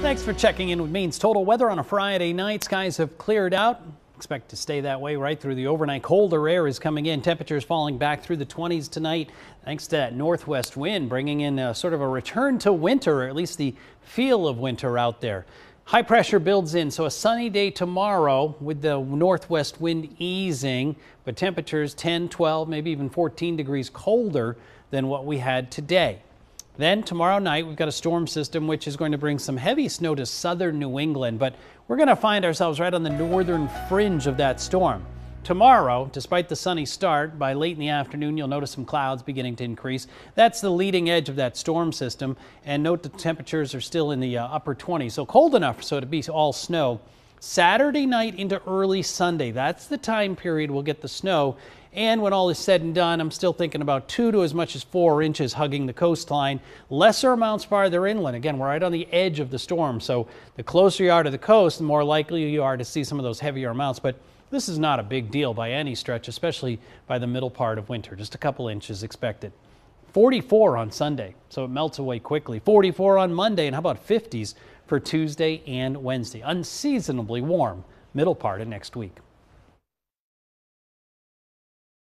Thanks for checking in with Maine's Total Weather on a Friday night. Skies have cleared out. Expect to stay that way right through the overnight. Colder air is coming in. Temperatures falling back through the 20s tonight thanks to that northwest wind, bringing in a sort of a return to winter, or at least the feel of winter out there. High pressure builds in, so a sunny day tomorrow with the northwest wind easing, but temperatures 10, 12, maybe even 14 degrees colder than what we had today. Then tomorrow night, we've got a storm system which is going to bring some heavy snow to southern New England, but we're going to find ourselves right on the northern fringe of that storm. Tomorrow, despite the sunny start, by late in the afternoon, you'll notice some clouds beginning to increase. That's the leading edge of that storm system, and note the temperatures are still in the upper 20s, so cold enough so to be all snow. Saturday night into early Sunday, that's the time period we'll get the snow. And when all is said and done, I'm still thinking about 2 to as much as 4 inches hugging the coastline. Lesser amounts farther inland. Again, we're right on the edge of the storm, so the closer you are to the coast, the more likely you are to see some of those heavier amounts. But this is not a big deal by any stretch, especially by the middle part of winter. Just a couple inches expected. 44 on Sunday, so it melts away quickly. 44 on Monday, and how about 50s for Tuesday and Wednesday? Unseasonably warm middle part of next week.